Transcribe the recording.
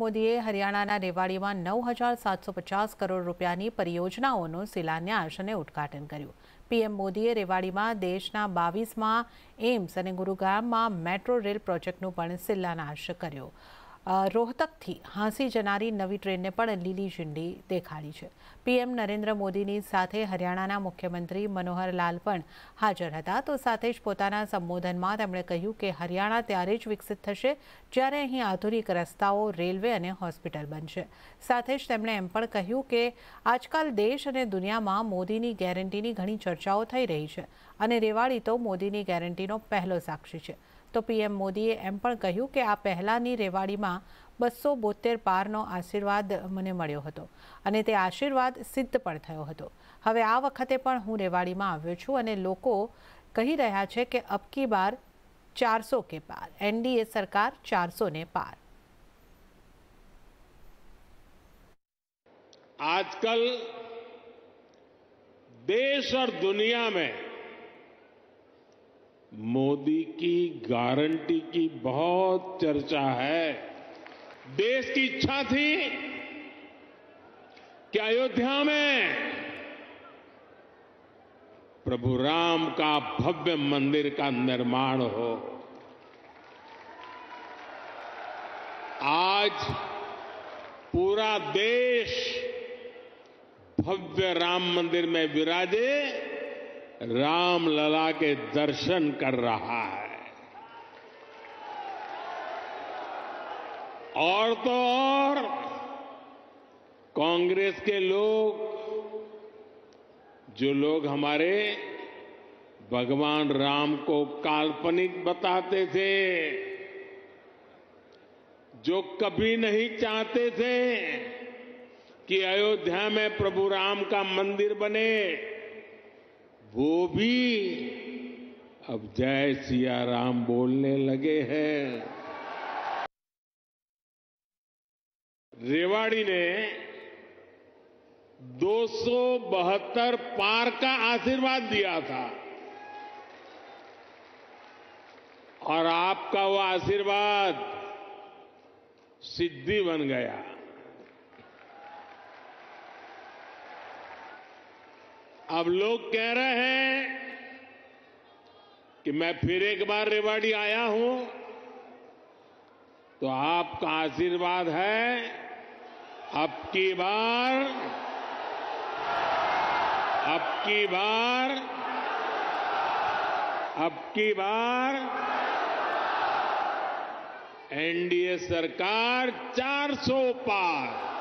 મોદીએ હરિયાણાના રેવાડીમાં 9750 કરોડ રૂપિયાની પરિયોજનાઓનો શિલાન્યાસ અને ઉદ્ઘાટન કર્યું। પીએમ મોદીએ રેવાડીમાં દેશના 22માં એમ્સ અને ગુરુગ્રામમાં મેટ્રો રેલ પ્રોજેક્ટનું પણ શિલાન્યાસ કર્યો। રોહતકથી हाँसी જનારી નવી ટ્રેનને પણ લીલી ઝંડી દેખાડી છે। પીએમ નરેન્દ્ર મોદીની સાથે હરિયાણાના મુખ્યમંત્રી મનોહર લાલ પણ હાજર હતા। તો સાથે જ પોતાના સંબોધનમાં તેમણે કહ્યું કે હરિયાણા ત્યારે જ વિકસિત થશે જ્યારે અહીં આધુનિક રસ્તાઓ, રેલવે અને હોસ્પિટલ બનશે। સાથે જ તેમણે એમ પણ કહ્યું કે આજકાલ દેશ અને દુનિયામાં મોદીની ગેરંટીની ઘણી ચર્ચાઓ થઈ રહી છે અને રેવાડી તો મોદીની ગેરંટીનો પહેલો સાક્ષી છે। तो पीएम मोदीए एम पण कह्युं के आ पहेलानी रेवाड़ीमां 272 पारनो आशीर्वाद मने मळ्यो हतो अने ते आशीर्वाद सिद्ध पण थयो हतो। हवे आ वखते पण हूँ रेवाड़ीमां आव्यो छुं अने लोको कही रह्या छे के अब की बार 400 के पार, एनडीए सरकार 400 ने पार। आजकल देश और दुनिया में मोदी की गारंटी की बहुत चर्चा है। देश की इच्छा थी कि अयोध्या में प्रभु राम का भव्य मंदिर का निर्माण हो। आज पूरा देश भव्य राम मंदिर में विराजे रामलला के दर्शन कर रहा है। और तो और कांग्रेस के लोग, जो लोग हमारे भगवान राम को काल्पनिक बताते थे, जो कभी नहीं चाहते थे कि अयोध्या में प्रभु राम का मंदिर बने, वो भी अब जय सिया राम बोलने लगे हैं। रेवाड़ी ने 272 पार का आशीर्वाद दिया था और आपका वो आशीर्वाद सिद्धि बन गया। अब लोग कह रहे हैं कि मैं फिर एक बार रेवाड़ी आया हूं तो आपका आशीर्वाद है, अब की बार एनडीए सरकार 400 पार।